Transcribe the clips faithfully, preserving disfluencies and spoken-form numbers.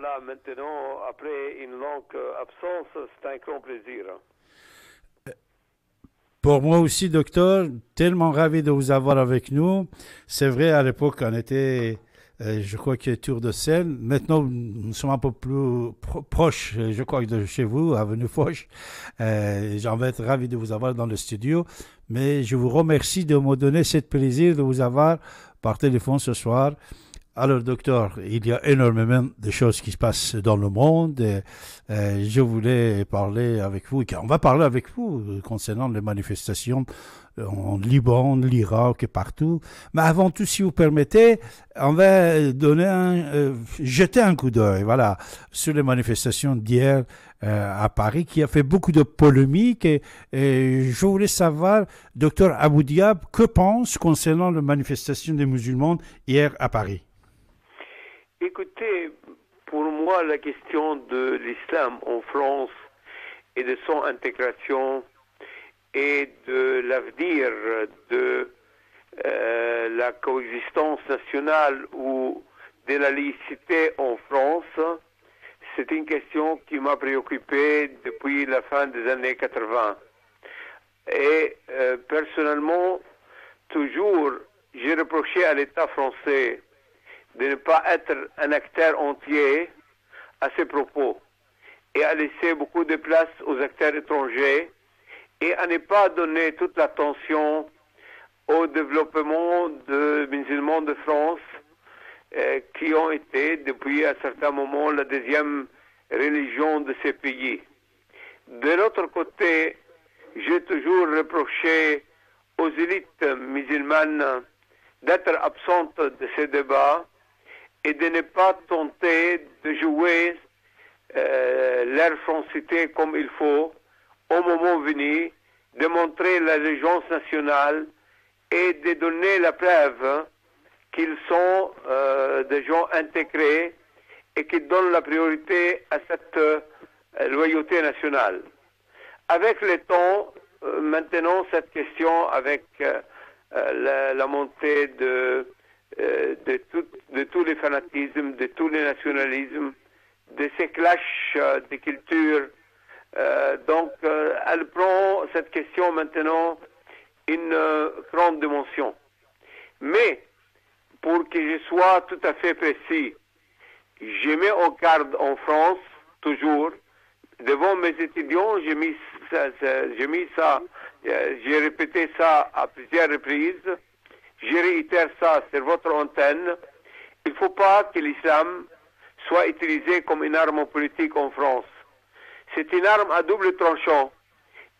voilà, maintenant, après une longue absence, c'est un grand plaisir. Pour moi aussi, docteur, tellement ravi de vous avoir avec nous. C'est vrai, à l'époque, on était, euh, je crois, que tour de Seine. Maintenant, nous sommes un peu plus pro proches, je crois, de chez vous, avenue Foch. Euh, J'en vais être ravi de vous avoir dans le studio. Mais je vous remercie de me donner ce plaisir de vous avoir par téléphone ce soir. Alors, docteur, il y a énormément de choses qui se passent dans le monde. Et, et je voulais parler avec vous, on va parler avec vous concernant les manifestations en Liban, l'Irak et partout. Mais avant tout, si vous permettez, on va donner un, euh, jeter un coup d'œil, voilà, sur les manifestations d'hier euh, à Paris, qui a fait beaucoup de polémiques. Et, et je voulais savoir, docteur Abou Diab, que pense concernant les manifestations des musulmans hier à Paris? Écoutez, pour moi, la question de l'islam en France et de son intégration et de l'avenir de euh, la coexistence nationale ou de la laïcité en France, c'est une question qui m'a préoccupé depuis la fin des années quatre-vingt. Et euh, personnellement, toujours, j'ai reproché à l'État français de ne pas être un acteur entier à ces propos et à laisser beaucoup de place aux acteurs étrangers et à ne pas donner toute l'attention au développement des musulmans de France euh, qui ont été depuis à certains moments la deuxième religion de ces pays. De l'autre côté, j'ai toujours reproché aux élites musulmanes d'être absentes de ces débats et de ne pas tenter de jouer euh, leur francité comme il faut au moment venu, de montrer l'allégeance nationale et de donner la preuve qu'ils sont euh, des gens intégrés et qui donnent la priorité à cette euh, loyauté nationale. Avec le temps, euh, maintenant, cette question avec euh, la, la montée de De, tout, de tous les fanatismes, de tous les nationalismes, de ces clashs de cultures. Euh, donc, euh, elle prend cette question maintenant une euh, grande dimension. Mais, pour que je sois tout à fait précis, je mets en garde en France, toujours, devant mes étudiants, j'ai mis ça, j'ai mis ça, j'ai répété ça à plusieurs reprises. Je réitère ça sur votre antenne. Il ne faut pas que l'islam soit utilisé comme une arme politique en France. C'est une arme à double tranchant.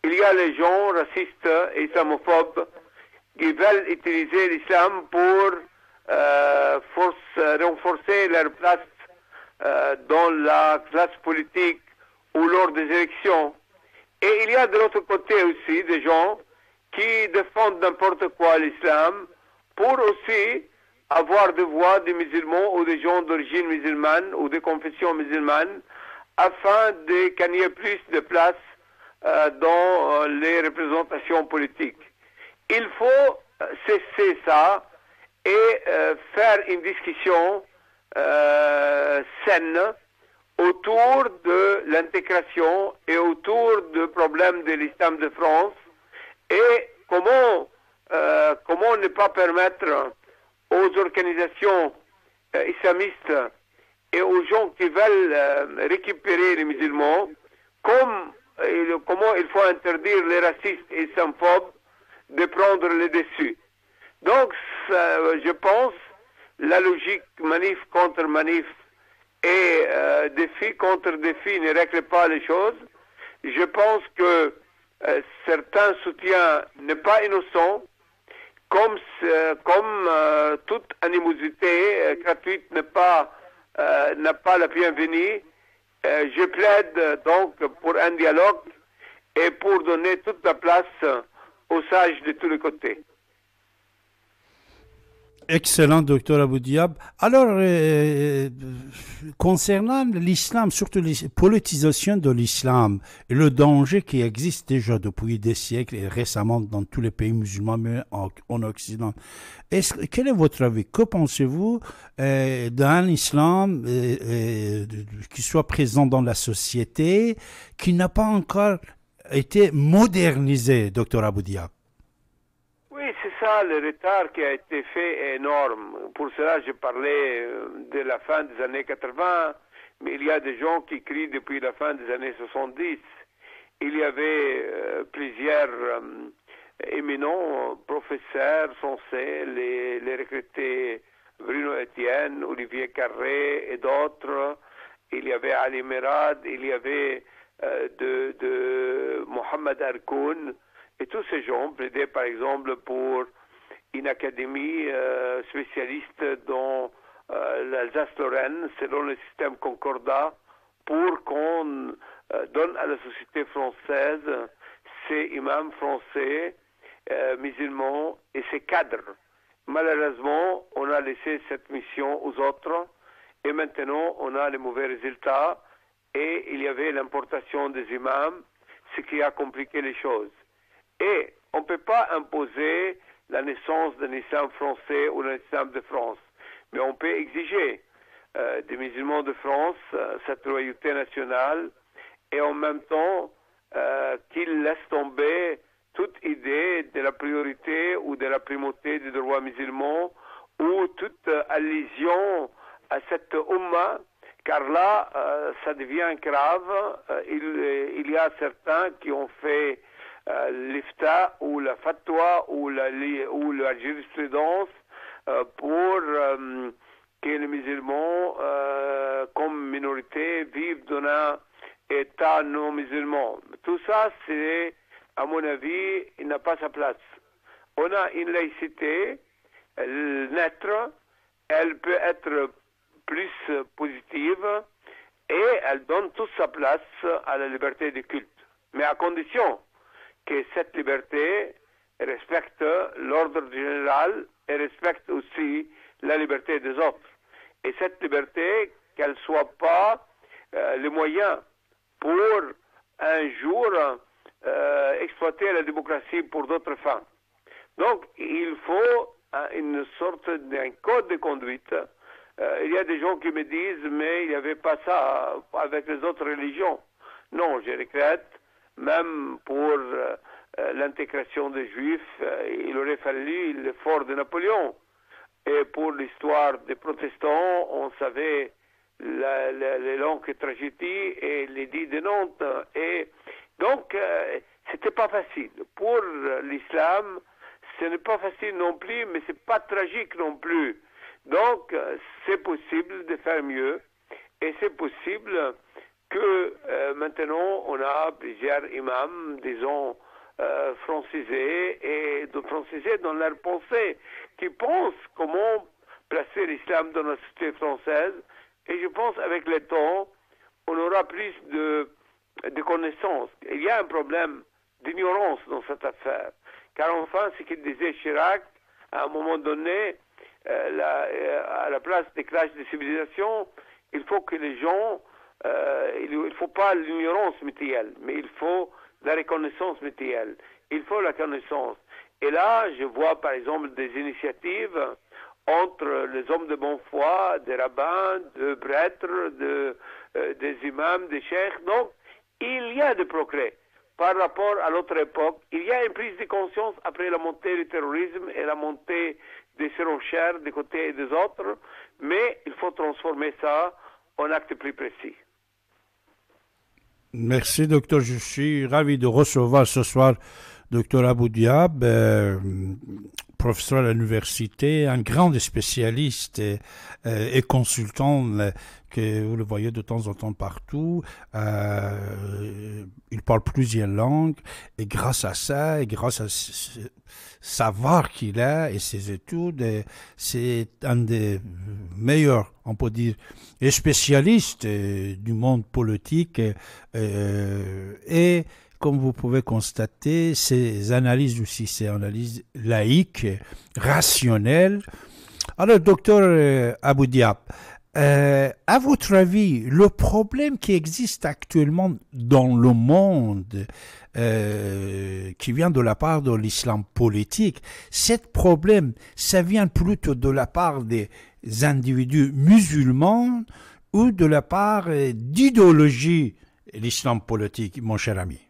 Il y a les gens racistes et islamophobes qui veulent utiliser l'islam pour euh, force, renforcer leur place euh, dans la classe politique ou lors des élections. Et il y a de l'autre côté aussi des gens qui défendent n'importe quoi l'islam, pour aussi avoir des voix des musulmans ou des gens d'origine musulmane ou de confession musulmane afin de gagner plus de place euh, dans euh, les représentations politiques. Il faut cesser ça et euh, faire une discussion euh, saine autour de l'intégration et autour du problème de l'islam de France et comment Euh, comment ne pas permettre aux organisations euh, islamistes et aux gens qui veulent euh, récupérer les musulmans, comme, euh, comment il faut interdire les racistes et islamophobes de prendre le dessus. Donc, euh, je pense, la logique manif contre manif et euh, défi contre défi ne règle pas les choses. Je pense que euh, certains soutiens n'est pas innocent, comme, euh, comme euh, toute animosité euh, gratuite n'est pas, euh, n'a pas la bienvenue, euh, je plaide euh, donc pour un dialogue et pour donner toute la place euh, aux sages de tous les côtés. Excellent, docteur Abou Diab. Alors, euh, concernant l'islam, surtout la politisation de l'islam, le danger qui existe déjà depuis des siècles et récemment dans tous les pays musulmans, mais en, en Occident, est-ce, quel est votre avis? Que pensez-vous euh, d'un islam euh, euh, qui soit présent dans la société, qui n'a pas encore été modernisé, docteur Abou Diab? Le retard qui a été fait est énorme. Pour cela, je parlais de la fin des années quatre-vingt, mais il y a des gens qui crient depuis la fin des années soixante-dix. Il y avait euh, plusieurs euh, éminents professeurs censés, les, les recrutés Bruno Etienne, Olivier Carré et d'autres. Il y avait Ali Merad, il y avait euh, de, de Mohamed Arkoun. Et tous ces gens plaidaient par exemple pour une académie euh, spécialiste dans euh, l'Alsace-Lorraine, selon le système Concordat, pour qu'on euh, donne à la société française ces imams français, euh, musulmans et ces cadres. Malheureusement, on a laissé cette mission aux autres et maintenant on a les mauvais résultats et il y avait l'importation des imams, ce qui a compliqué les choses. Et on ne peut pas imposer la naissance d'un islam français ou d'un islam de France. Mais on peut exiger euh, des musulmans de France euh, cette loyauté nationale et en même temps euh, qu'ils laissent tomber toute idée de la priorité ou de la primauté du droit musulman ou toute euh, allusion à cette umma, car là, euh, ça devient grave. Euh, il, il y a certains qui ont fait Euh, l'I F T A ou la fatwa ou la, ou la jurisprudence euh, pour euh, que les musulmans euh, comme minorité vivent dans un état non musulman. Tout ça, c'est, à mon avis, il n'a pas sa place. On a une laïcité, elle naître, elle peut être plus positive et elle donne toute sa place à la liberté de culte, mais à condition que cette liberté respecte l'ordre général et respecte aussi la liberté des autres. Et cette liberté, qu'elle ne soit pas euh, le moyen pour un jour euh, exploiter la démocratie pour d'autres fins. Donc il faut une sorte d'un code de conduite. Euh, il y a des gens qui me disent, mais il n'y avait pas ça avec les autres religions. Non, je regrette. Même pour euh, l'intégration des Juifs, euh, il aurait fallu l'effort de Napoléon. Et pour l'histoire des protestants, on savait la, la, les longues tragédies et les l'édit de Nantes. Et donc, euh, c'était pas facile. Pour l'islam, ce n'est pas facile non plus, mais c'est pas tragique non plus. Donc, c'est possible de faire mieux. Et c'est possible que euh, maintenant on a plusieurs imams, disons, euh, francisés, et de francisés dans leur pensée, qui pensent comment placer l'islam dans la société française, et je pense avec le temps, on aura plus de, de connaissances. Il y a un problème d'ignorance dans cette affaire, car enfin, ce qu'il disait Chirac, à un moment donné, euh, la, euh, à la place des clashs de civilisation, il faut que les gens Euh, il ne faut pas l'ignorance mutuelle, mais il faut la reconnaissance mutuelle. Il faut la connaissance. Et là, je vois par exemple des initiatives entre les hommes de bonne foi, des rabbins, des prêtres, de, euh, des imams, des cheikhs. Donc, il y a des progrès par rapport à l'autre époque. Il y a une prise de conscience après la montée du terrorisme et la montée des surenchères des côtés et des autres, mais il faut transformer ça en acte plus précis. Merci, docteur. Je suis ravi de recevoir ce soir docteur Abou Diab, euh, professeur à l'université, un grand spécialiste et, et consultant que vous le voyez de temps en temps partout. Euh, il parle plusieurs langues et grâce à ça, et grâce à ce savoir qu'il a et ses études, c'est un des meilleurs, on peut dire, spécialistes du monde politique euh, et comme vous pouvez constater, ces analyses aussi, ces analyses laïques, rationnelles, Alors, docteur Abou Diab, euh, à votre avis, le problème qui existe actuellement dans le monde, euh, qui vient de la part de l'islam politique, ce problème, ça vient plutôt de la part des individus musulmans ou de la part d'idéologie l'islam politique, mon cher ami?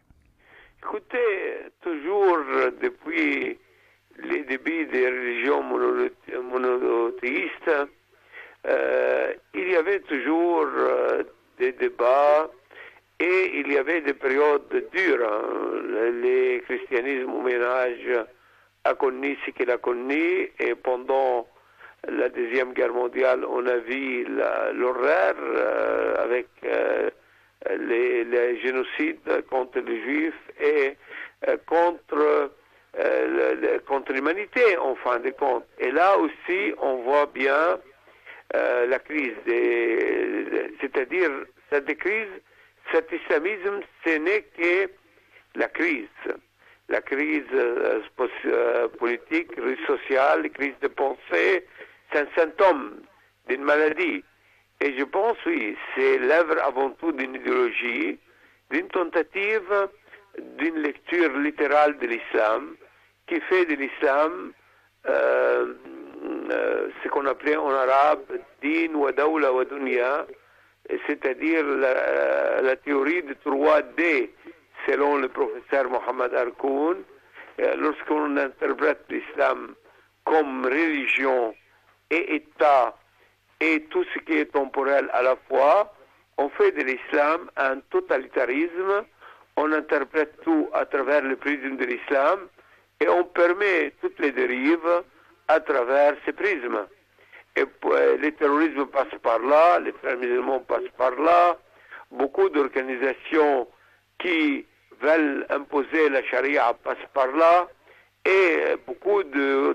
Écoutez, toujours depuis les débuts des religions monothéistes, euh, il y avait toujours euh, des débats et il y avait des périodes dures. Hein. Le, le christianisme au ménage a connu ce qu'il a connu et pendant la Deuxième Guerre mondiale, on a vu l'horreur euh, avec euh, les, les génocides contre les Juifs et euh, contre euh, le, le, contre l'humanité, en fin de compte. Et là aussi, on voit bien euh, la crise, c'est-à-dire cette crise, cet islamisme, ce n'est que la crise. La crise euh, politique, crise sociale, crise de pensée, c'est un symptôme d'une maladie. Et je pense, oui, c'est l'œuvre avant tout d'une idéologie, d'une tentative, d'une lecture littérale de l'islam, qui fait de l'islam euh, euh, ce qu'on appelait en arabe « din wa dawla wa dunya », c'est-à-dire la, la théorie de trois D, selon le professeur Mohamed Arkoun. Lorsqu'on interprète l'islam comme religion et État, et tout ce qui est temporel à la fois, on fait de l'islam un totalitarisme, on interprète tout à travers le prisme de l'islam, et on permet toutes les dérives à travers ce prisme. Et le terrorisme passe par là, les frères musulmans passent par là, beaucoup d'organisations qui veulent imposer la charia passent par là, et beaucoup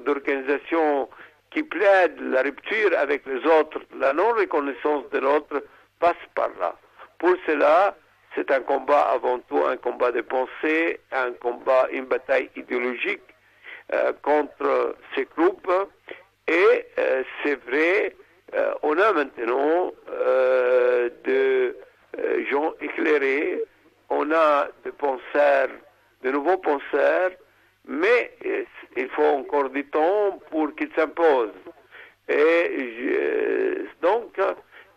d'organisations qui plaident la rupture avec les autres, la non-reconnaissance de l'autre, passe par là. Pour cela, c'est un combat avant tout, un combat de pensée, un combat, une bataille idéologique euh, contre ces groupes. Et euh, c'est vrai, euh, on a maintenant euh, des euh, gens éclairés, on a des penseurs, de nouveaux penseurs, mais il faut encore du temps pour qu'ils s'imposent. Et je, donc,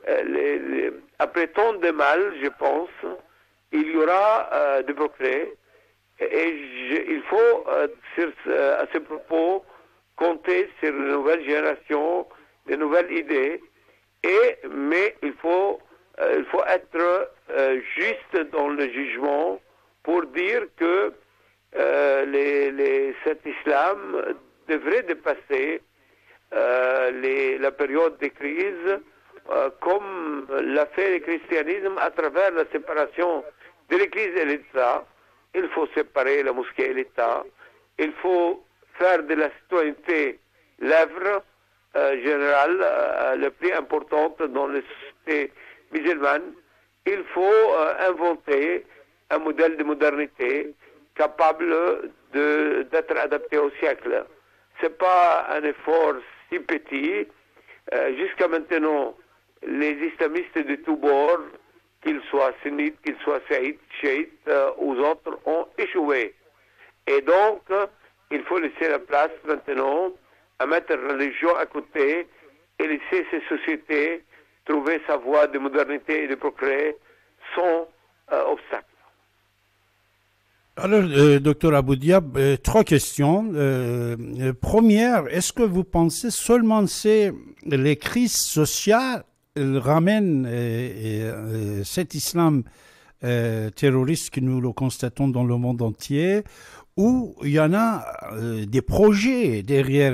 les, les, après tant de mal, je pense, il y aura euh, des progrès. Et je, il faut, euh, sur, euh, à ce propos, compter sur une nouvelle génération, de nouvelles idées. Et, mais il faut, euh, il faut être euh, juste dans le jugement pour dire que Euh, les, les, cet islam devrait dépasser euh, les, la période de crise euh, comme l'a fait le christianisme à travers la séparation de l'Église et l'État. Il faut séparer la mosquée et l'État. Il faut faire de la citoyenneté l'œuvre euh, générale euh, la plus importante dans les sociétés musulmanes. Il faut euh, inventer un modèle de modernité capable d'être adapté au siècle. Ce n'est pas un effort si petit. Euh, Jusqu'à maintenant, les islamistes de tous bords, qu'ils soient sunnites, qu'ils soient saïtes, chiites euh, ou autres, ont échoué. Et donc, il faut laisser la place maintenant à mettre la religion à côté et laisser ces sociétés trouver sa voie de modernité et de progrès sans euh, obstacle. Alors, euh, docteur Abou Diab, euh, trois questions. Euh, euh, première, est-ce que vous pensez seulement que les crises sociales ramènent euh, euh, cet islam euh, terroriste que nous le constatons dans le monde entier, ou il y en a euh, des projets derrière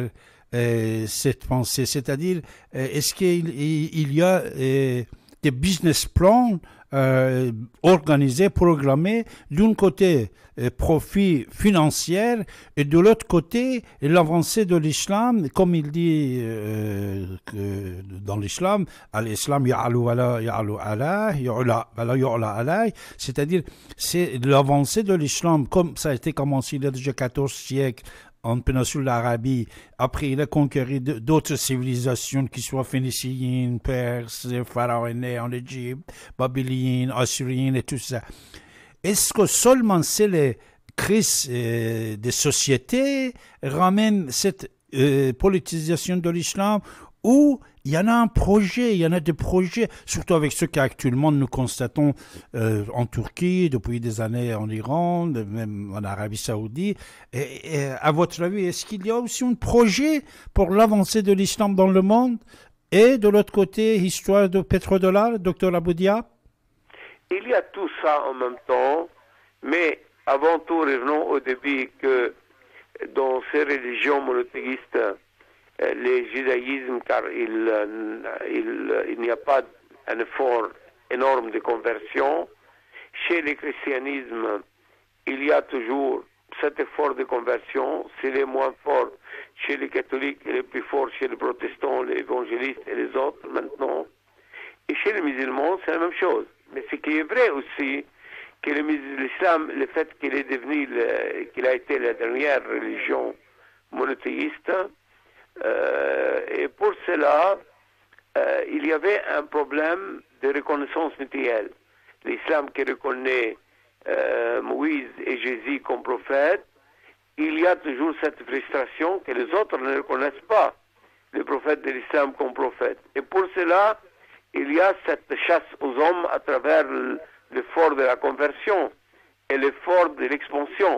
euh, cette pensée? C'est-à-dire, est-ce euh, qu'il il y a euh, des business plans Euh, organisé, programmé, d'un côté euh, profit financier et de l'autre côté l'avancée de l'islam, comme il dit euh, que dans l'islam, l'islam ya'alu ala ya'alu ala ya'ula ala ya'ula ala, c'est-à-dire c'est l'avancée de l'islam comme ça a été commencé il y a déjà quatorze siècles en péninsule d'Arabie. Après, il a conquéri d'autres civilisations, qui soient phéniciennes, perses, pharaonais en Égypte, babyliennes, assyriennes et tout ça. Est-ce que seulement c'est les crises euh, des sociétés ramènent cette euh, politisation de l'islam, ou il y en a un projet, il y en a des projets, surtout avec ce qu'actuellement nous constatons euh, en Turquie, depuis des années en Iran, même en Arabie Saoudite. Et, et à votre avis, est-ce qu'il y a aussi un projet pour l'avancée de l'islam dans le monde? Et de l'autre côté, histoire de pétrodollar, docteur Abou Diab? Il y a tout ça en même temps, mais avant tout, revenons au début que dans ces religions monothéistes, les judaïsmes, car il, il, il n'y a pas un effort énorme de conversion. Chez le christianisme, il y a toujours cet effort de conversion. C'est le moins fort chez les catholiques et le plus fort chez les protestants, les évangélistes et les autres maintenant. Et chez les musulmans, c'est la même chose. Mais ce qui est vrai aussi, que l'islam, le fait qu'il est devenu, qu'il a été la dernière religion monothéiste, Euh, et pour cela, euh, il y avait un problème de reconnaissance mutuelle. L'islam qui reconnaît euh, Moïse et Jésus comme prophètes, il y a toujours cette frustration que les autres ne reconnaissent pas le prophète de l'islam comme prophète. Et pour cela, il y a cette chasse aux hommes à travers l'effort de la conversion et l'effort de l'expansion.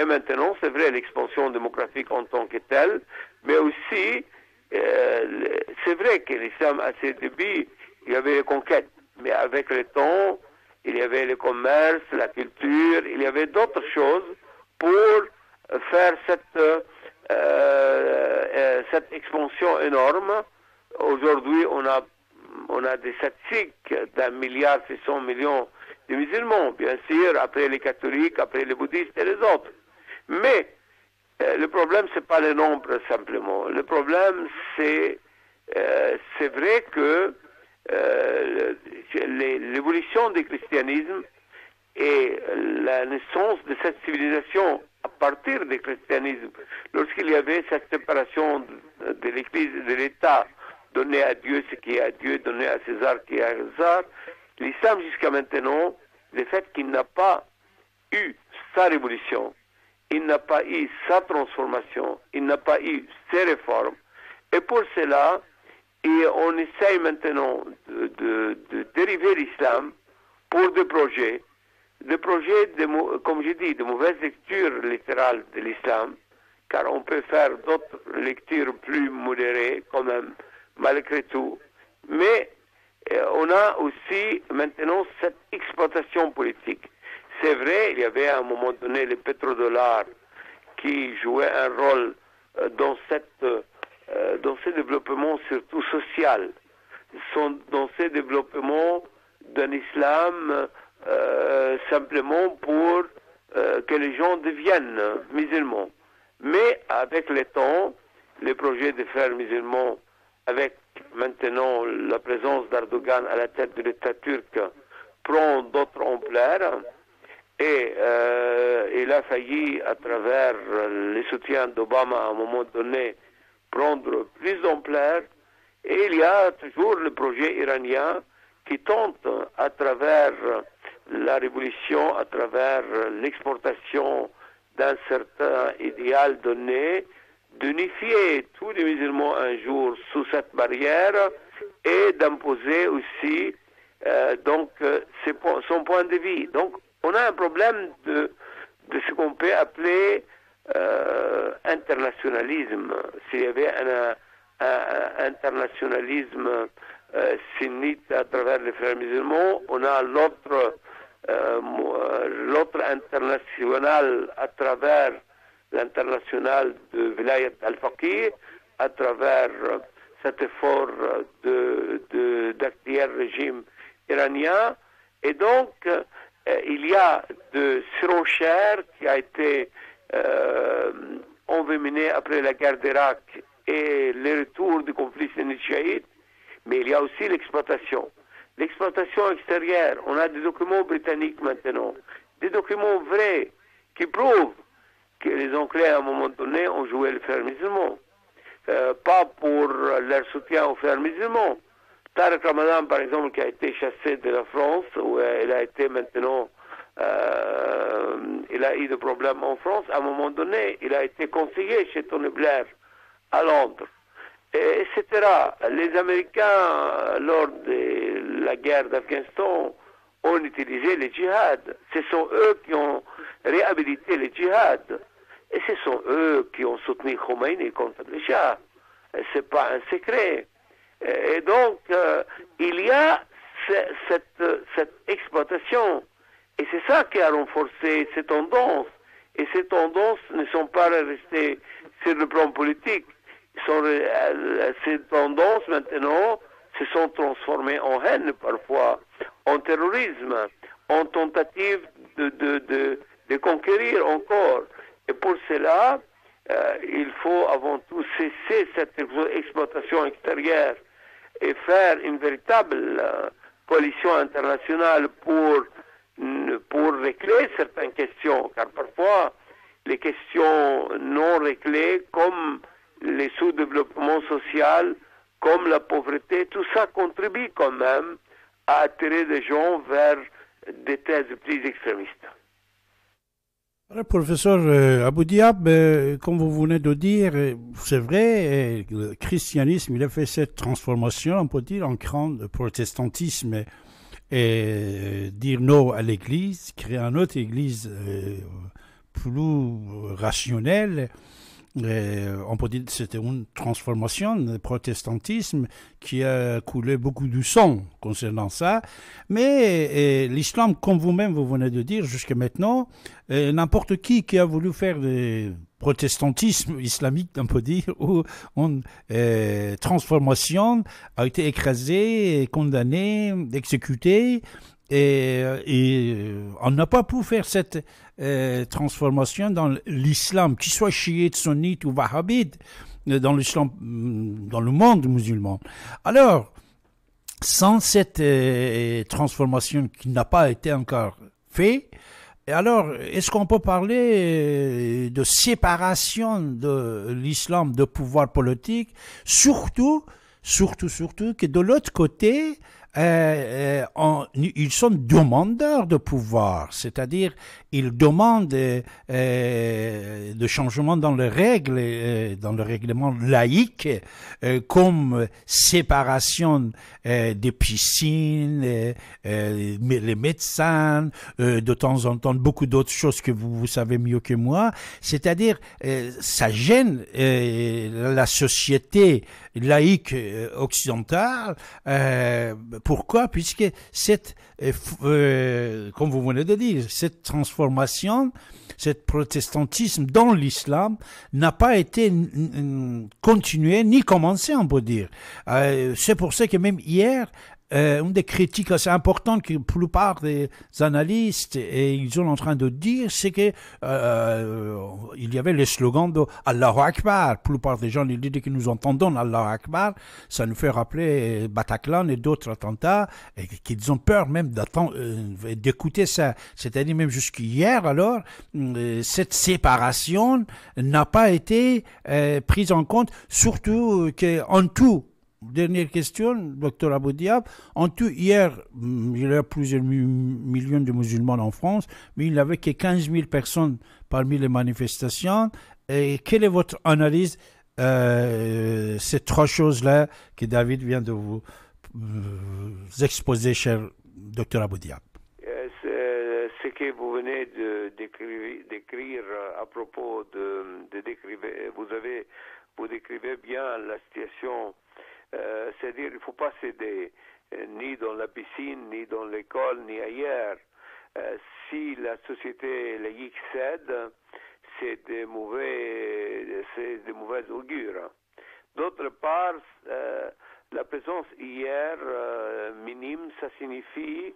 Et maintenant, c'est vrai, l'expansion démocratique en tant que telle, mais aussi, euh, c'est vrai que l'islam, à ses débuts, il y avait les conquêtes, mais avec le temps, il y avait le commerce, la culture, il y avait d'autres choses pour faire cette, euh, euh, cette expansion énorme. Aujourd'hui, on a, on a des statistiques d'un milliard six cents millions de musulmans, bien sûr, après les catholiques, après les bouddhistes et les autres. Mais euh, le problème, c'est pas le nombre simplement. Le problème, c'est euh, c'est vrai que euh, l'évolution du christianisme et la naissance de cette civilisation à partir du christianisme, lorsqu'il y avait cette séparation de l'Église et de l'État, donné à Dieu ce qui est à Dieu, donné à César ce qui est à César, l'islam jusqu'à maintenant, le fait qu'il n'a pas eu sa révolution, il n'a pas eu sa transformation, il n'a pas eu ses réformes. Et pour cela, et on essaye maintenant de, de, de dériver l'islam pour des projets, des projets, de, comme je dis, de mauvaise lecture littérale de l'islam, car on peut faire d'autres lectures plus modérées quand même, malgré tout. Mais on a aussi maintenant cette exploitation politique. C'est vrai, il y avait à un moment donné le pétrodollar qui jouait un rôle dans, cette, dans ce développement surtout social, dans ce développement d'un islam euh, simplement pour euh, que les gens deviennent musulmans. Mais avec le temps, les projets de frères musulmans, avec maintenant la présence d'Erdogan à la tête de l'État turc, prend d'autres ampleurs. Et euh, il a failli, à travers les soutiens d'Obama, à un moment donné, prendre plus d'ampleur. Et il y a toujours le projet iranien qui tente, à travers la révolution, à travers l'exportation d'un certain idéal donné, d'unifier tous les musulmans un jour sous cette barrière et d'imposer aussi euh, donc, son point de vue. Donc, on a un problème de, de ce qu'on peut appeler euh, internationalisme. S'il y avait un, un, un internationalisme euh, sunnite à travers les frères musulmans, on a l'autre euh, l'autre international à travers l'international de Vilayat al-Faqih, à travers cet effort de, de, d'actuel régime iranien. Et donc, il y a de surenchère qui a été euh, envenimée après la guerre d'Irak et le retour du conflit sunnite-chiite, mais il y a aussi l'exploitation. L'exploitation extérieure, on a des documents britanniques maintenant, des documents vrais qui prouvent que les Anglais, à un moment donné, ont joué le frère musulman. Euh, pas pour leur soutien aux frères musulmans. Tariq Ramadan, par exemple, qui a été chassé de la France, où euh, il a été maintenant... Euh, il a eu des problèmes en France. À un moment donné, il a été conseiller chez Tony Blair, à Londres, et, et cetera. Les Américains, lors de la guerre d'Afghanistan, ont utilisé les djihad. Ce sont eux qui ont réhabilité les djihad. Et ce sont eux qui ont soutenu Khomeini contre le Shah. Ce n'est pas un secret. Et donc, euh, il y a cette, cette exploitation. Et c'est ça qui a renforcé ces tendances. Et ces tendances ne sont pas restées sur le plan politique. Sont, euh, ces tendances, maintenant, se sont transformées en haine parfois, en terrorisme, en tentative de, de, de, de conquérir encore. Et pour cela, euh, il faut avant tout cesser cette exploitation extérieure et faire une véritable euh, coalition internationale pour... pour régler certaines questions, car parfois les questions non réglées comme les sous-développements social, comme la pauvreté, tout ça contribue quand même à attirer des gens vers des thèses plus extrémistes. Alors, professeur euh, Abou Diab, euh, comme vous venez de dire, c'est vrai, le christianisme il a fait cette transformation, on peut dire, en grand protestantisme, et dire non à l'Église, créer une autre Église plus rationnelle. Et on peut dire que c'était une transformation, le protestantisme qui a coulé beaucoup de sang concernant ça. Mais l'islam, comme vous-même vous venez de dire jusqu'à maintenant, n'importe qui qui a voulu faire des... protestantisme islamique, on peut dire, où une euh, transformation a été écrasée, condamnée, exécutée, et, et on n'a pas pu faire cette euh, transformation dans l'islam, qu'il soit chiite, sunnite ou wahhabite, dans l'islam, dans le monde musulman. Alors, sans cette euh, transformation qui n'a pas été encore faite, et alors, est-ce qu'on peut parler de séparation de l'islam de pouvoir politique, surtout, surtout, surtout que de l'autre côté, euh, on, ils sont demandeurs de pouvoir, c'est-à-dire ils demandent euh, de changements dans les règles, dans le règlement laïque, euh, comme séparation euh, des piscines, euh, euh, les médecins, euh, de temps en temps beaucoup d'autres choses que vous, vous savez mieux que moi, c'est-à-dire euh, ça gêne euh, la société laïque occidentale. Euh, Pourquoi? Puisque cette, euh, comme vous venez de dire, cette transformation, ce protestantisme dans l'islam n'a pas été continué ni commencé, on peut dire. Euh, c'est pour ça que même hier, Euh, une des critiques assez importantes que la plupart des analystes et ils sont en train de dire, c'est que euh, il y avait le slogan de Allahu Akbar. La plupart des gens, l'idée que nous entendons Allahu Akbar, ça nous fait rappeler Bataclan et d'autres attentats, et qu'ils ont peur même d'écouter ça. C'est-à-dire même jusqu'hier, alors, cette séparation n'a pas été euh, prise en compte, surtout qu'en tout, dernière question, docteur Abou Diab. En tout, hier, il y a plusieurs millions de musulmans en France, mais il n'y avait que quinze mille personnes parmi les manifestations. Et quelle est votre analyse euh, ces trois choses-là que David vient de vous euh, exposer, cher docteur Abou Diab? Ce que vous venez de décrire à propos de, de décrire, vous avez, vous décrivez bien la situation. Euh, c'est-à-dire qu'il ne faut pas céder, euh, ni dans la piscine, ni dans l'école, ni ailleurs. Euh, si la société laïque cède, c'est de mauvais, c'est de mauvais augure. D'autre part, euh, la présence hier euh, minime, ça signifie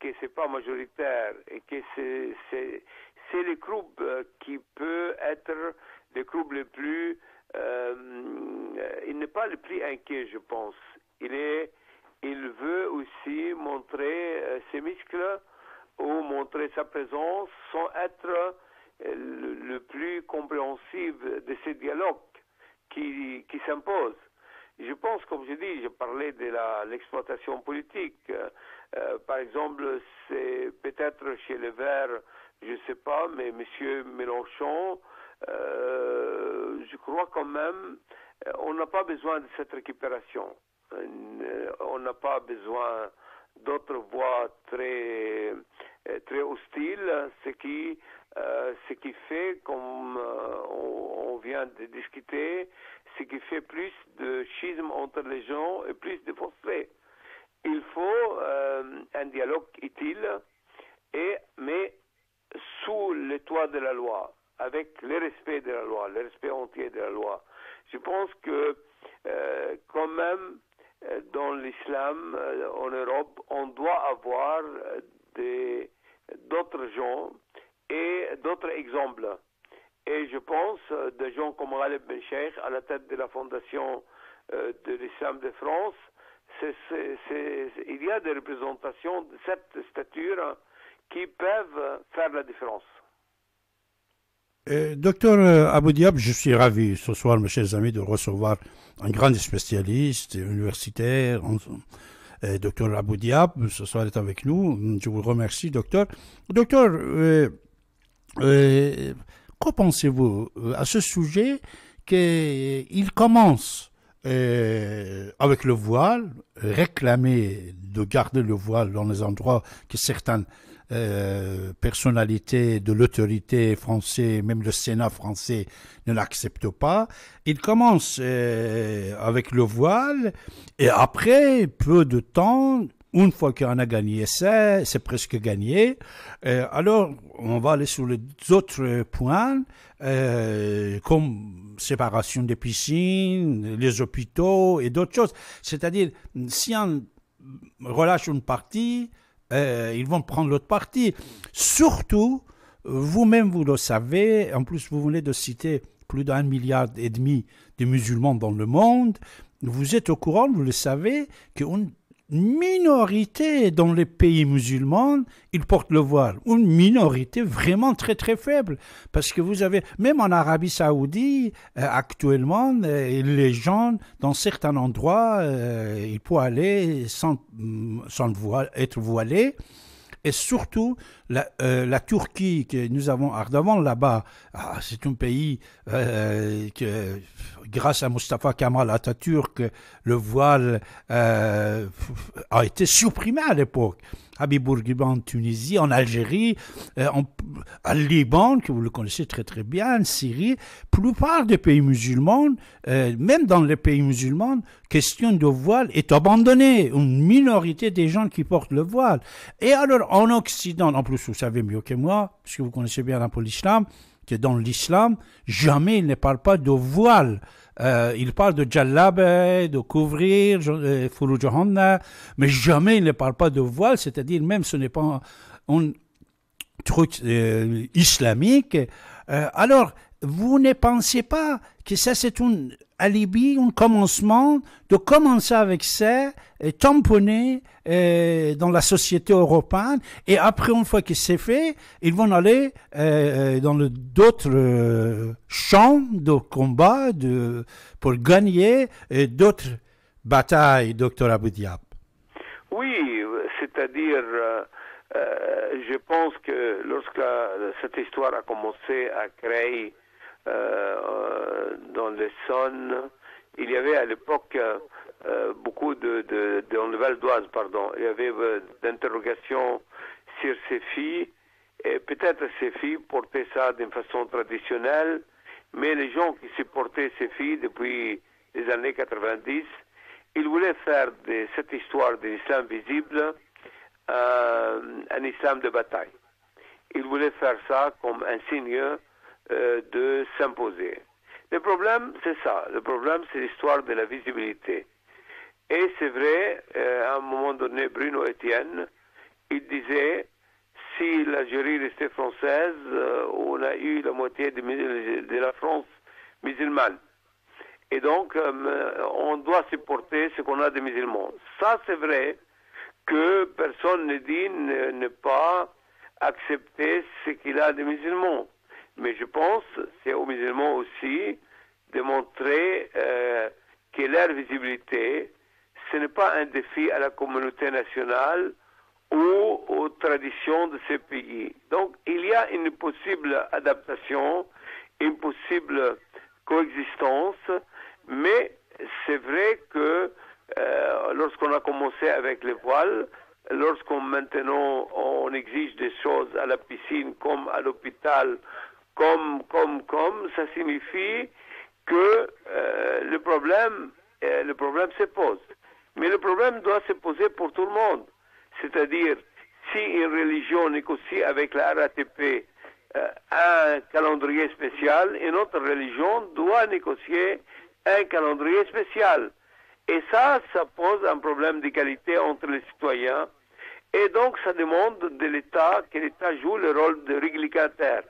que ce n'est pas majoritaire et que c'est le groupe qui peut être le groupe le plus... Euh, il n'est pas le plus inquiet, je pense. Il est, il veut aussi montrer euh, ses muscles ou montrer sa présence sans être le, le plus compréhensif de ce dialogue qui, qui s'impose. Je pense, comme je dis, je parlais de l'exploitation politique. Euh, par exemple, c'est peut-être chez les Verts, je ne sais pas, mais M. Mélenchon, euh, je crois quand même, on n'a pas besoin de cette récupération. Euh, on n'a pas besoin d'autres voix très, très hostiles, ce qui, euh, ce qui fait, comme euh, on vient de discuter, ce qui fait plus de schisme entre les gens et plus de fossés. Il faut euh, un dialogue utile, et, mais sous le toit de la loi, avec le respect de la loi, le respect entier de la loi. Je pense que euh, quand même, dans l'islam, en Europe, on doit avoir d'autres gens et d'autres exemples. Et je pense des gens comme Ali Ben Cheikh, à la tête de la fondation euh, de l'islam de France, c'est, c'est, c'est, il y a des représentations de cette stature qui peuvent faire la différence. Euh, docteur Abou Diab, je suis ravi ce soir, mes chers amis, de recevoir un grand spécialiste universitaire. Euh, docteur Abou Diab, ce soir, est avec nous. Je vous remercie, docteur. Docteur, euh, euh, que pensez-vous à ce sujet qu'il commence euh, avec le voile, réclamer de garder le voile dans les endroits que certaines Euh, personnalité de l'autorité française, même le Sénat français ne l'accepte pas. Il commence euh, avec le voile et après, peu de temps, une fois qu'on a gagné ça, c'est presque gagné. Euh, alors, on va aller sur les autres points, euh, comme séparation des piscines, les hôpitaux et d'autres choses. C'est-à-dire, si on relâche une partie, Euh, ils vont prendre l'autre partie. Surtout, vous-même, vous le savez, en plus, vous venez de citer plus d'un milliard et demi de musulmans dans le monde. Vous êtes au courant, vous le savez, qu'une minorité dans les pays musulmans, ils portent le voile. Une minorité vraiment très, très faible. Parce que vous avez, même en Arabie Saoudite, euh, actuellement, euh, les gens, dans certains endroits, euh, ils peuvent aller sans, sans voile, être voilés. Et surtout, la, euh, la Turquie que nous avons à Ardavan, là-bas, ah, c'est un pays euh, que, grâce à Mustafa Kamal Atatürk, le voile euh, a été supprimé à l'époque. Habib Bourguiba en Tunisie, en Algérie, euh, en, en Liban, que vous le connaissez très très bien, en Syrie, plupart des pays musulmans, euh, même dans les pays musulmans, question de voile est abandonnée. Une minorité des gens qui portent le voile. Et alors, en Occident, en plus vous savez mieux que moi, parce que vous connaissez bien un peu l'islam, que dans l'islam, jamais il ne parle pas de voile. Euh, il parle de jallab, de couvrir, euh, furujohanna, mais jamais il ne parle pas de voile, c'est-à-dire même ce n'est pas un, un truc euh, islamique. Euh, alors, vous ne pensez pas que ça c'est un alibi, un commencement, de commencer avec ça, et tamponner euh, dans la société européenne, et après, une fois que c'est fait, ils vont aller euh, dans d'autres euh, champs de combat de, pour gagner d'autres batailles, docteur Abou Diab. Oui, c'est-à-dire, euh, euh, je pense que lorsque la, cette histoire a commencé à créer Euh, dans les Saônes, il y avait à l'époque euh, beaucoup de, de, de dans le Val d'Oise, pardon, il y avait euh, d'interrogations sur ces filles, et peut-être ces filles portaient ça d'une façon traditionnelle, mais les gens qui supportaient ces filles depuis les années quatre-vingt-dix, ils voulaient faire de cette histoire de l'islam visible euh, un islam de bataille. Ils voulaient faire ça comme un signe de s'imposer. Le problème, c'est ça. Le problème, c'est l'histoire de la visibilité. Et c'est vrai, euh, à un moment donné, Bruno Etienne, il disait, si l'Algérie restait française, euh, on a eu la moitié de, de la France musulmane. Et donc, euh, on doit supporter ce qu'on a des musulmans. Ça, c'est vrai que personne ne dit ne, ne pas accepter ce qu'il a des musulmans. Mais je pense c'est aux musulmans aussi de montrer euh, que leur visibilité, ce n'est pas un défi à la communauté nationale ou aux traditions de ces pays. Donc il y a une possible adaptation, une possible coexistence, mais c'est vrai que euh, lorsqu'on a commencé avec les voiles, lorsqu'on maintenant on exige des choses à la piscine comme à l'hôpital, comme, comme, comme, ça signifie que euh, le problème, euh, le problème se pose. Mais le problème doit se poser pour tout le monde. C'est-à-dire, si une religion négocie avec la R A T P euh, un calendrier spécial, une autre religion doit négocier un calendrier spécial. Et ça, ça pose un problème d'égalité entre les citoyens. Et donc, ça demande de l'État, que l'État joue le rôle de régulateur.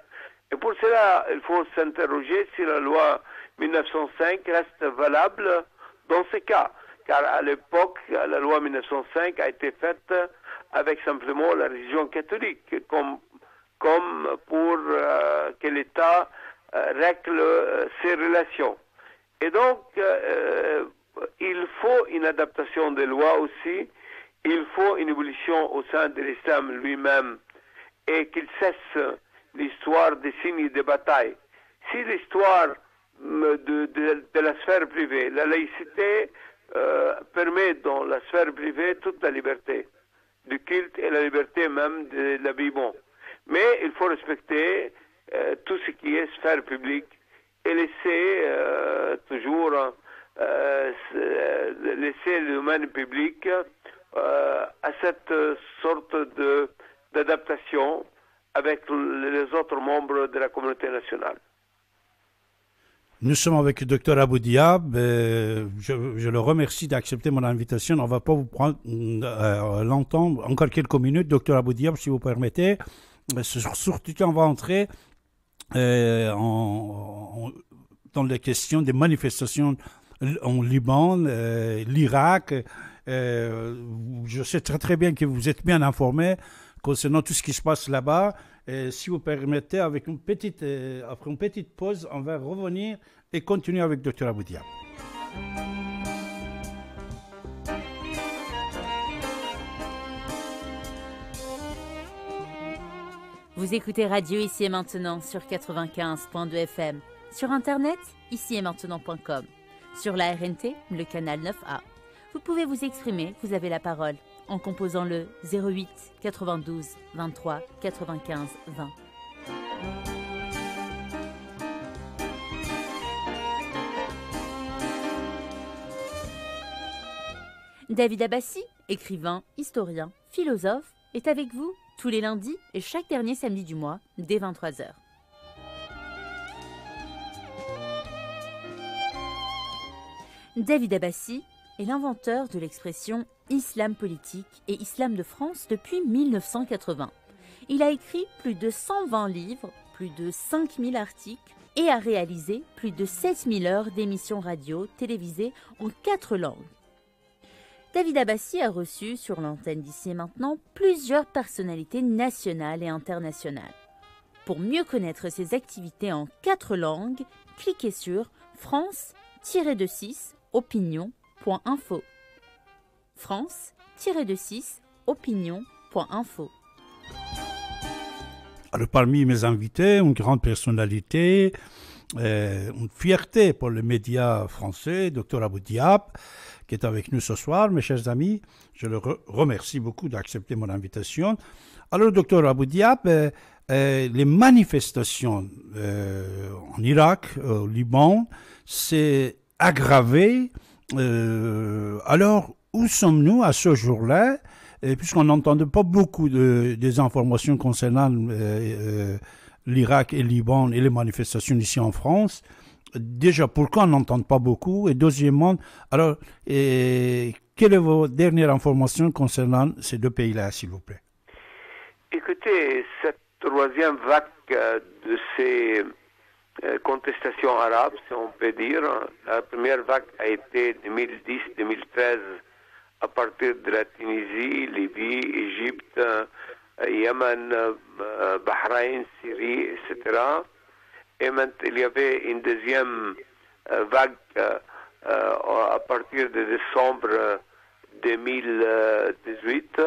Et pour cela, il faut s'interroger si la loi mille neuf cent cinq reste valable dans ce cas. Car à l'époque, la loi mille neuf cent cinq a été faite avec simplement la religion catholique, comme, comme pour euh, que l'État euh, règle euh, ses relations. Et donc, euh, il faut une adaptation des lois aussi, il faut une évolution au sein de l'islam lui-même, et qu'il cesse l'histoire des signes de bataille. Si l'histoire de, de, de la sphère privée, la laïcité, Euh, permet dans la sphère privée toute la liberté du culte et la liberté même de, de l'habillement. Mais il faut respecter euh, tout ce qui est sphère publique et laisser euh, toujours euh, laisser le domaine public euh, à cette sorte de d'adaptation avec les autres membres de la communauté nationale. Nous sommes avec le docteur Abou Diab. Euh, je, je le remercie d'accepter mon invitation. On ne va pas vous prendre euh, longtemps, encore quelques minutes, docteur Abou Diab, si vous permettez. Surtout qu'on va entrer euh, en, en, dans les questions des manifestations en Liban, euh, l'Irak. Euh, je sais très très bien que vous êtes bien informé concernant tout ce qui se passe là-bas. Et si vous permettez, avec une petite, euh, après une petite pause, on va revenir et continuer avec docteur Abou Diab. Vous écoutez Radio Ici et Maintenant sur quatre-vingt-quinze point deux F M, sur Internet, ici et maintenant point com, sur la R N T, le canal neuf A. Vous pouvez vous exprimer, vous avez la parole, en composant le zéro huit, quatre-vingt-douze, vingt-trois, quatre-vingt-quinze, vingt. David Abbasi, écrivain, historien, philosophe, est avec vous tous les lundis et chaque dernier samedi du mois, dès vingt-trois heures. David Abbasi est l'inventeur de l'expression « Islam politique » et « Islam de France » depuis mille neuf cent quatre-vingt. Il a écrit plus de cent vingt livres, plus de cinq mille articles et a réalisé plus de sept mille heures d'émissions radio télévisées en quatre langues. David Abbasi a reçu sur l'antenne d'Ici et Maintenant plusieurs personnalités nationales et internationales. Pour mieux connaître ses activités en quatre langues, cliquez sur « France-six opinion ». Info. France-six opinion point info. Alors, parmi mes invités, une grande personnalité, euh, une fierté pour les médias français, docteur Abou Diab, qui est avec nous ce soir. Mes chers amis, je le re remercie beaucoup d'accepter mon invitation. Alors, docteur Abou Diab, euh, euh, les manifestations euh, en Irak, euh, au Liban, s'est aggravée. Euh, alors, où sommes-nous à ce jour-là, puisqu'on n'entendait pas beaucoup de, des informations concernant euh, euh, l'Irak et le Liban et les manifestations ici en France? Déjà, pourquoi on n'entend pas beaucoup? Et deuxièmement, alors, et, quelles sont vos dernières informations concernant ces deux pays-là, s'il vous plaît? Écoutez, cette troisième vague de ces contestation arabe, si on peut dire. La première vague a été deux mille dix deux mille treize à partir de la Tunisie, Libye, Égypte, Yémen, Bahreïn, Syrie, et cetera. Et maintenant, il y avait une deuxième euh, vague euh, euh, à partir de décembre deux mille dix-huit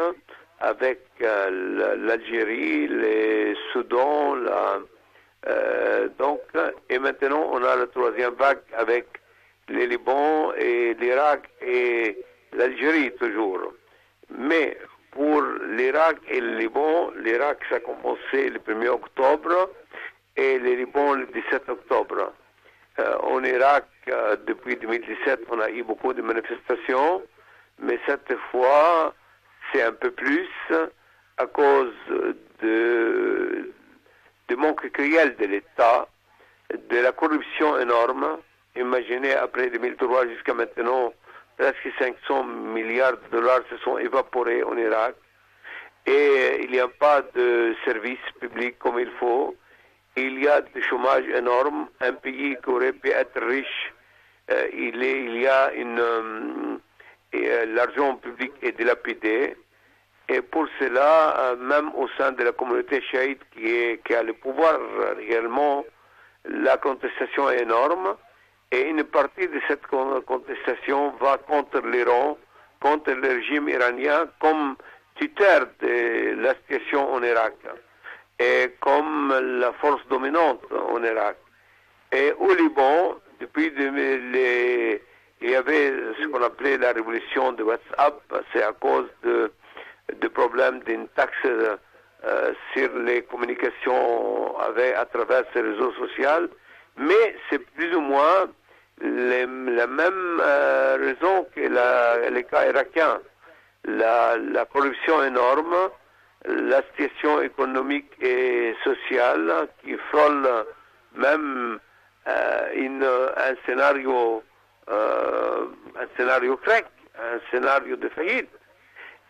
avec euh, l'Algérie, le Soudan. La, euh, donc, et maintenant, on a la troisième vague avec le Liban et l'Irak et l'Algérie toujours. Mais pour l'Irak et le Liban, l'Irak, ça a commencé le premier octobre et le Liban le dix-sept octobre. Euh, en Irak, euh, depuis deux mille dix-sept, on a eu beaucoup de manifestations, mais cette fois, c'est un peu plus à cause de, de manque cruel de l'État, de la corruption énorme. Imaginez, après deux mille trois jusqu'à maintenant, presque cinq cents milliards de dollars se sont évaporés en Irak et il n'y a pas de services publics comme il faut. Il y a du chômage énorme. Un pays qui aurait pu être riche, euh, il, est, il y a une... Euh, euh, l'argent public est dilapidé. Et pour cela, euh, même au sein de la communauté chiite qui, est, qui a le pouvoir réellement, la contestation est énorme. Et une partie de cette contestation va contre l'Iran, contre le régime iranien, comme tuteur de la situation en Irak et comme la force dominante en Irak. Et au Liban, depuis deux mille, il y avait ce qu'on appelait la révolution de WhatsApp. C'est à cause de, de problèmes d'une taxe euh, sur les communications avec, à travers ces réseaux sociaux. Mais c'est plus ou moins les, la même euh, raison que la, les cas irakiens. La, la corruption énorme, la situation économique et sociale qui frôle même euh, une, un scénario euh, un scénario grec, un scénario de faillite.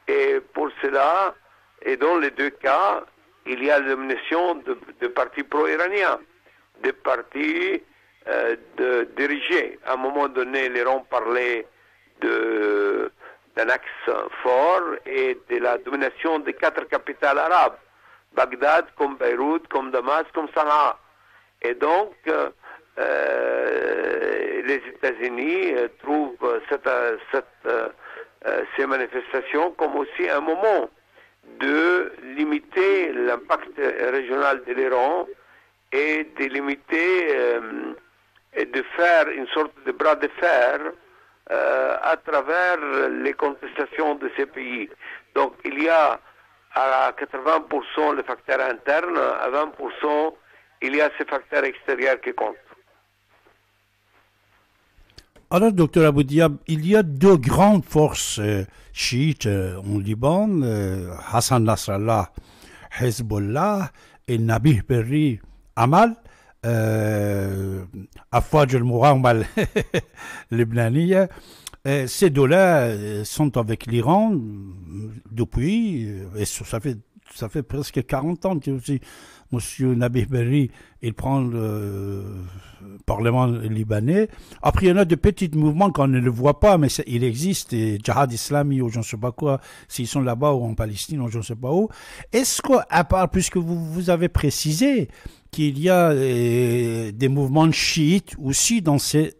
Et pour cela, et dans les deux cas, il y a l'émanation de, de partis pro-iraniens, des partis euh, de, dirigés. À un moment donné, l'Iran parlait d'un axe fort et de la domination des quatre capitales arabes, Bagdad, comme Beyrouth, comme Damas, comme Sanaa. Et donc, euh, les États-Unis euh, trouvent cette, cette, euh, ces manifestations comme aussi un moment de limiter l'impact régional de l'Iran et de limiter euh, et de faire une sorte de bras de fer euh, à travers les contestations de ces pays. Donc il y a à quatre-vingts pour cent les facteurs internes, à vingt pour cent il y a ces facteurs extérieurs qui comptent. Alors, docteur Abou Diab, il y a deux grandes forces euh, chiites euh, en Liban, euh, Hassan Nasrallah, Hezbollah et Nabih Berri, عمل أفواج المقاومة اللبنانية. Ces deux-là sont avec l'Iran depuis, et ça fait, ça fait presque quarante ans que M. Nabih Berri il prend le Parlement libanais. Après, il y en a de petits mouvements qu'on ne le voit pas, mais il existe, et Jihad islamique ou je ne sais pas quoi, s'ils sont là-bas ou en Palestine ou je ne sais pas où. Est-ce qu'à part, puisque vous, vous avez précisé qu'il y a eh, des mouvements chiites aussi dans ces,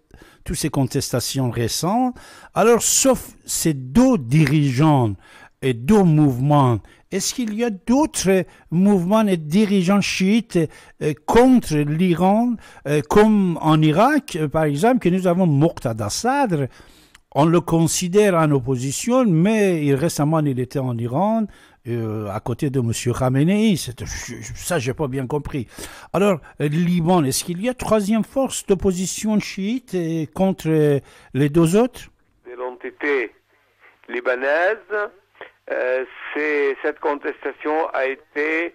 toutes ces contestations récentes, alors sauf ces deux dirigeants et deux mouvements, est-ce qu'il y a d'autres mouvements et dirigeants chiites contre l'Iran, comme en Irak, par exemple, que nous avons Muqtada al-Sadr, on le considère en opposition, mais il, récemment il était en Iran, euh, à côté de M. Khamenei, ça j'ai pas bien compris. Alors, Liban, est-ce qu'il y a troisième force d'opposition chiite contre les deux autres? De l'entité libanaise. Euh, cette contestation a été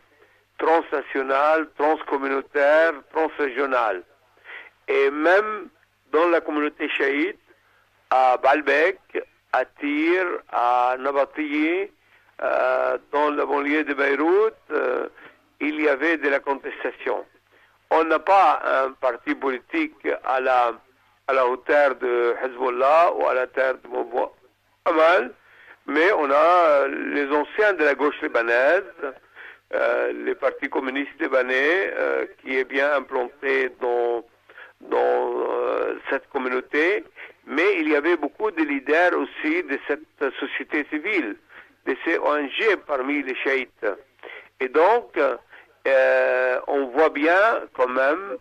transnationale, transcommunautaire, transrégionale. Et même dans la communauté chiite, à Baalbek, à Tyr, à Nabatiyeh, euh, dans la banlieue de Beyrouth, euh, il y avait de la contestation. On n'a pas un parti politique à la, à la hauteur de Hezbollah ou à la hauteur de Mouvement Amal, mais on a les anciens de la gauche libanaise euh, le Parti communiste libanais euh, qui est bien implanté dans, dans euh, cette communauté, mais il y avait beaucoup de leaders aussi de cette société civile, de ces O N G parmi les chiites. Et donc, euh, on voit bien quand même,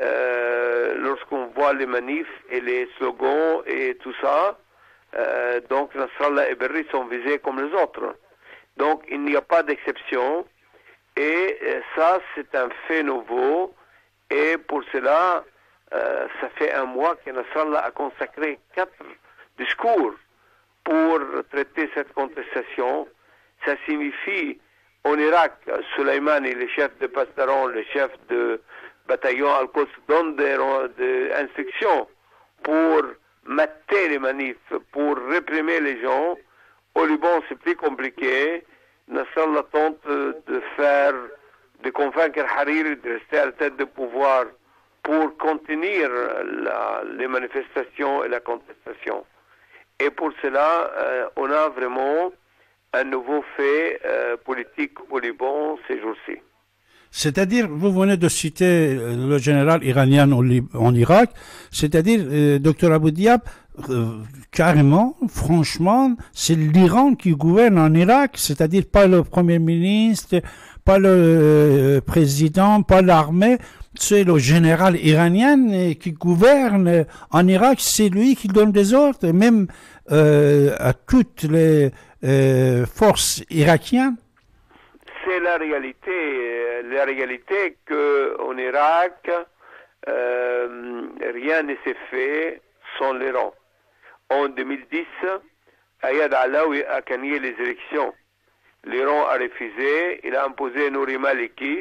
euh, lorsqu'on voit les manifs et les slogans et tout ça, euh, donc Nasrallah et Berri sont visés comme les autres. Donc, il n'y a pas d'exception. Et euh, ça, c'est un fait nouveau. Et pour cela, euh, ça fait un mois que Nasrallah a consacré quatre discours pour traiter cette contestation. Ça signifie, en Irak, Soleimani, le chef de Pasdaran, le chef de bataillon Al-Quds, donne des, des instructions pour mater les manifs, pour réprimer les gens. Au Liban, c'est plus compliqué. Nasrallah tente de faire, de convaincre Hariri de rester à la tête du pouvoir pour contenir la, les manifestations et la contestation. Et pour cela, euh, on a vraiment un nouveau fait euh, politique au Liban ces jours-ci. C'est-à-dire, vous venez de citer le général iranien en, en Irak, c'est-à-dire, euh, docteur Abou Diab, euh, carrément, franchement, c'est l'Iran qui gouverne en Irak, c'est-à-dire pas le premier ministre, pas le euh, président, pas l'armée, c'est le général iranien qui gouverne en Irak, c'est lui qui donne des ordres, même euh, à toutes les euh, forces irakiennes. C'est la réalité, la réalité qu'en Irak, euh, rien ne s'est fait sans l'Iran. En deux mille dix, Ayad Alawi a gagné les élections. L'Iran a refusé, il a imposé Nouri Maliki,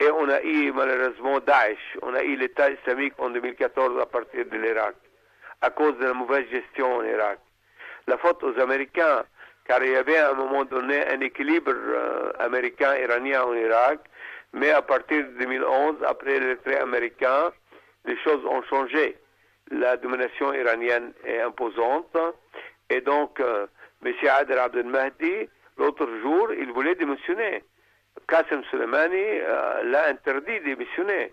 et on a eu malheureusement Daesh, on a eu l'État islamique en deux mille quatorze à partir de l'Irak, à cause de la mauvaise gestion en Irak. La faute aux Américains, car il y avait à un moment donné un équilibre euh, américain-iranien en Irak, mais à partir de deux mille onze, après le retrait américain, les choses ont changé. La domination iranienne est imposante, et donc euh, M. Adel Abdel Mahdi, l'autre jour, il voulait démissionner. Qasem Soleimani euh, l'a interdit de démissionner.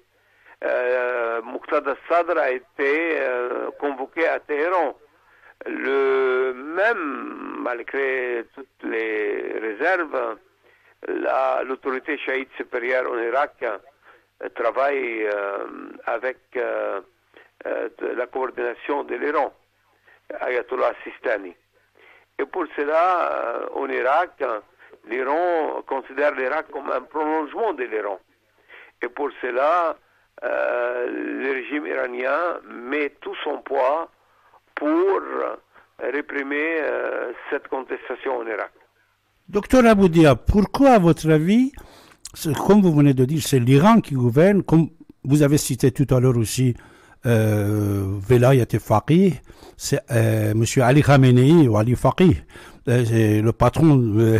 Euh, Muqtada al-Sadr a été euh, convoqué à Téhéran. Le même, malgré toutes les réserves, l'autorité chiite supérieure en Irak euh, travaille euh, avec euh, euh, de la coordination de l'Iran, Ayatollah Sistani. Et pour cela, euh, en Irak, l'Iran considère l'Irak comme un prolongement de l'Iran. Et pour cela, euh, le régime iranien met tout son poids pour réprimer euh, cette contestation en Irak. Docteur Abou Diab, pourquoi, à votre avis, comme vous venez de dire, c'est l'Iran qui gouverne, comme vous avez cité tout à l'heure aussi, Euh, Velayat et Faqih, c'est euh, M. Ali Khamenei ou Ali Faqih, euh, le patron euh,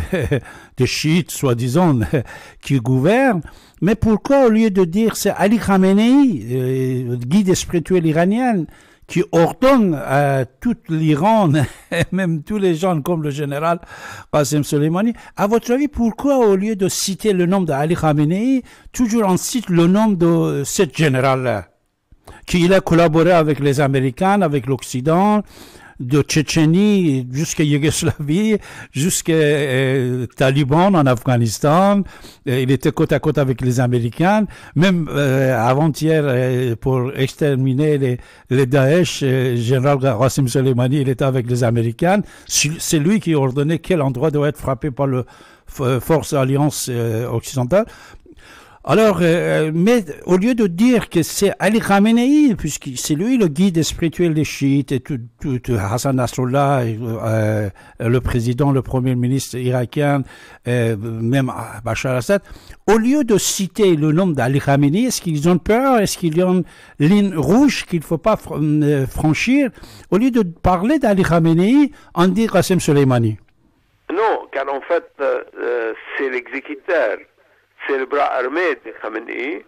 des chiites, soi-disant, euh, qui gouverne. Mais pourquoi, au lieu de dire c'est Ali Khamenei, euh, guide spirituel iranien, qui ordonne à tout l'Iran, même tous les gens comme le général Qasem Soleimani, à votre avis, pourquoi, au lieu de citer le nom d'Ali Khamenei, toujours on cite le nom de ce général-là, qu'il a collaboré avec les Américains, avec l'Occident, de Tchétchénie jusqu'à Yougoslavie, jusqu'à euh, Taliban en Afghanistan. Il était côte à côte avec les Américains, même euh, avant-hier, euh, pour exterminer les, les Daesh, euh, général Qasem Soleimani, il était avec les Américains. C'est lui qui ordonnait quel endroit doit être frappé par le force alliance euh, occidentale. Alors, euh, mais au lieu de dire que c'est Ali Khamenei, puisque c'est lui le guide spirituel des chiites, et tout, tout, tout Hassan Nasrallah, euh, le président, le premier ministre irakien, euh, même Bashar al-Assad, au lieu de citer le nom d'Ali Khamenei, est-ce qu'ils ont peur? Est-ce qu'il y a une ligne rouge qu'il ne faut pas franchir? Au lieu de parler d'Ali Khamenei, on dit Qasem Soleimani. Non, car en fait, euh, c'est l'exécuteur. C'est le bras armé de Khamenei,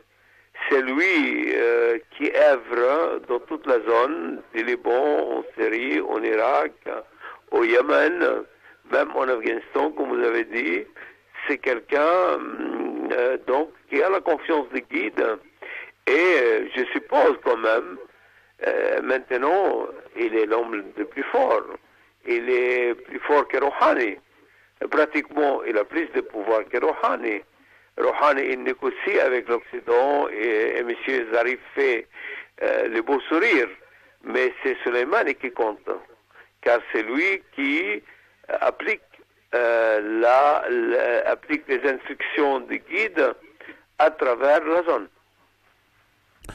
c'est lui euh, qui œuvre dans toute la zone du Liban, en Syrie, en Irak, au Yémen, même en Afghanistan, comme vous avez dit. c'est quelqu'un euh, donc qui a la confiance des guides et euh, je suppose quand même euh, maintenant il est l'homme le plus fort, il est plus fort que Rouhani, pratiquement il a plus de pouvoir que Rouhani. Rouhani il négocie avec l'Occident et, et M. Zarif fait euh, le beau sourire, mais c'est Soleimani qui compte car c'est lui qui applique Euh, là, là, applique les instructions des guides à travers la zone.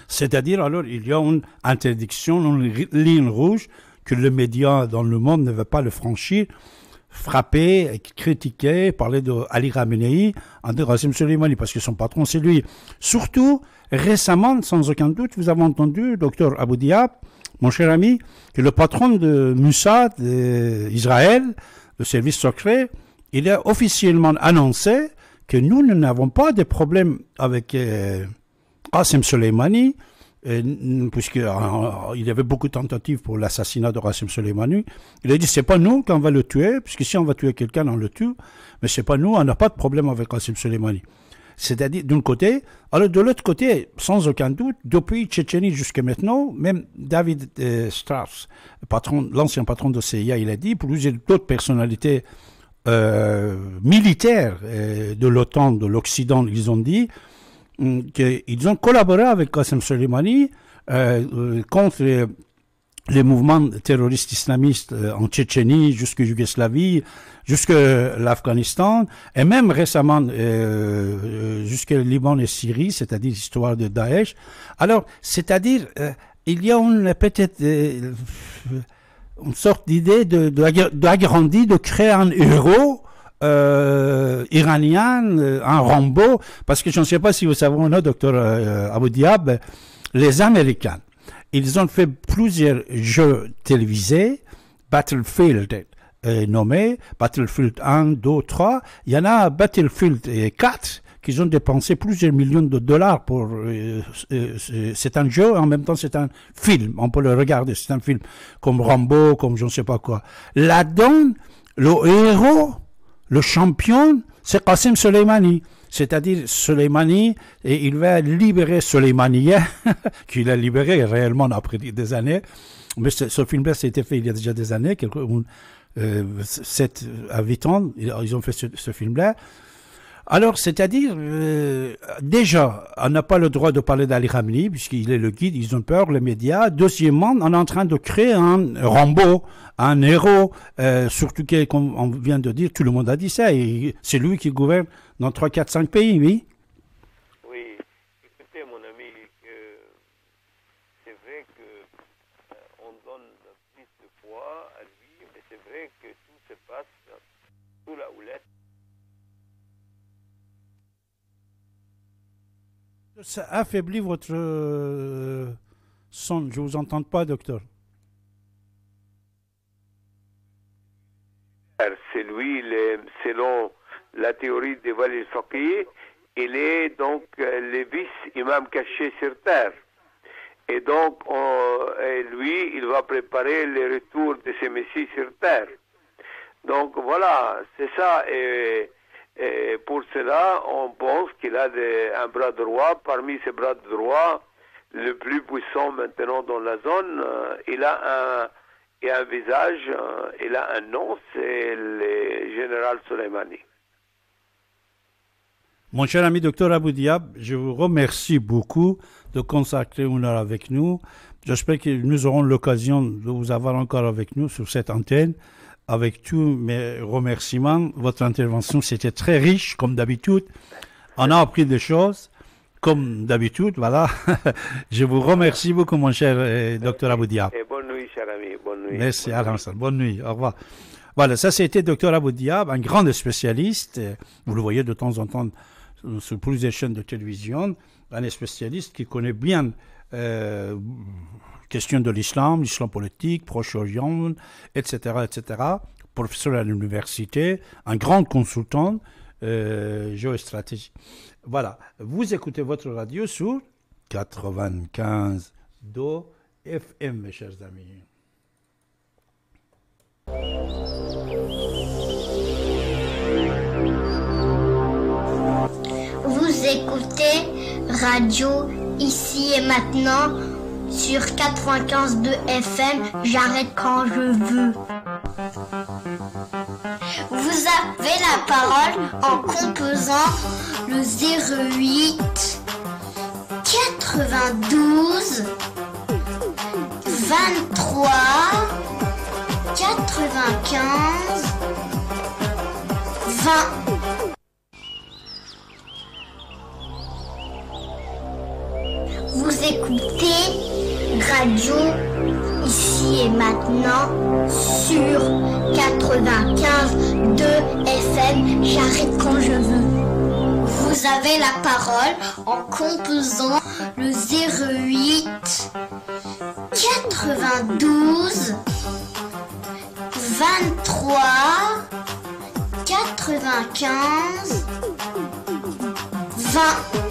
C'est-à-dire, alors, il y a une interdiction, une ligne rouge que le média dans le monde ne veut pas le franchir, frapper, critiquer, parler d'Ali Khamenei, en de Qasem Soleimani, parce que son patron, c'est lui. Surtout, récemment, sans aucun doute, vous avez entendu, docteur Abou Diab, mon cher ami, que le patron de Mossad, Israël, le service secret, il a officiellement annoncé que nous, nous n'avons pas de problème avec euh, Qasem Soleimani, puisqu'il euh, y avait beaucoup de tentatives pour l'assassinat de Qasem Soleimani. Il a dit, c'est pas nous qu'on va le tuer, puisque si on va tuer quelqu'un, on le tue, mais c'est pas nous, on n'a pas de problème avec Qasem Soleimani. C'est-à-dire, d'un côté, alors de l'autre côté, sans aucun doute, depuis Tchétchénie jusqu'à maintenant, même David euh, Strauss, l'ancien patron de C I A, il a dit, pour user d'autres personnalités euh, militaires euh, de l'OTAN, de l'Occident, ils ont dit euh, qu'ils ont collaboré avec Qasem Soleimani euh, euh, contre les, les mouvements terroristes islamistes euh, en Tchétchénie, jusqu'à Yougoslavie, jusqu'à l'Afghanistan, et même récemment euh, jusqu'à Liban et Syrie, c'est-à-dire l'histoire de Daesh. Alors, c'est-à-dire, euh, il y a peut-être euh, une sorte d'idée d'agrandir, de, de, de créer un héros euh, iranien, un Rambo, parce que je ne sais pas si vous savez ou non, docteur euh, Abou Diab, les Américains, ils ont fait plusieurs jeux télévisés, Battlefield, nommé, Battlefield un, deux, trois, il y en a Battlefield quatre qui ont dépensé plusieurs millions de dollars pour... Euh, c'est un jeu, en même temps c'est un film, on peut le regarder, c'est un film, comme Rambo, comme je ne sais pas quoi. Là-dedans, le héros, le champion, c'est Qasem Soleimani. C'est-à-dire Soleimani, et il va libérer Soleimani, qu'il a libéré réellement après des années. Mais ce, ce film-là, c'était fait il y a déjà des années, quelques, euh, sept à huit ans, ils ont fait ce, ce film-là. Alors, c'est-à-dire, euh, déjà, on n'a pas le droit de parler d'Ali Khamenei, puisqu'il est le guide, ils ont peur, les médias. Deuxièmement, on est en train de créer un Rambo, un héros, euh, surtout qu'on vient de dire, tout le monde a dit ça, et c'est lui qui gouverne dans trois, quatre, cinq pays, oui. Oui, écoutez, mon ami, euh, c'est vrai qu'on euh, donne plus de poids à lui, mais c'est vrai que tout se passe sous la houlette. Ça affaiblit votre euh, son. Je ne vous entends pas, docteur. C'est lui, les, selon la théorie des Walil Faqih, il est donc euh, le vice-imam caché sur terre. Et donc, on, et lui, il va préparer le retour de ces messies sur terre. Donc voilà, c'est ça. Et, Et pour cela, on pense qu'il a des, un bras droit. Parmi ces bras droits, le plus puissant maintenant dans la zone, euh, il a un, il a un visage, euh, il a un nom, c'est le général Soleimani. Mon cher ami docteur Abou Diab, je vous remercie beaucoup de consacrer une heure avec nous. J'espère que nous aurons l'occasion de vous avoir encore avec nous sur cette antenne. Avec tous mes remerciements, votre intervention, c'était très riche, comme d'habitude. On a appris des choses, comme d'habitude, voilà. Je vous remercie beaucoup, mon cher eh, docteur Abou Diab. Et bonne nuit, cher ami, bonne nuit. Merci, bonne nuit. Bonne nuit, au revoir. Voilà, ça c'était docteur Abou Diab, un grand spécialiste. Vous le voyez de temps en temps sur plusieurs chaînes de télévision, un spécialiste qui connaît bien... Euh, question de l'islam, l'islam politique, Proche-Orient, et cetera, et cetera. Professeur à l'université, un grand consultant euh, géostratégie. Voilà, vous écoutez votre radio sur quatre-vingt-quinze point deux F M, mes chers amis. radio Ici et Maintenant sur quatre-vingt-quinze point deux F M, j'arrête quand je veux. Vous avez la parole en composant le zéro huit quatre-vingt-douze vingt-trois quatre-vingt-quinze vingt. Vous écoutez Radio Ici et Maintenant sur quatre-vingt-quinze point deux F M, j'arrête quand je veux. Vous avez la parole en composant le zéro huit quatre-vingt-douze vingt-trois quatre-vingt-quinze vingt.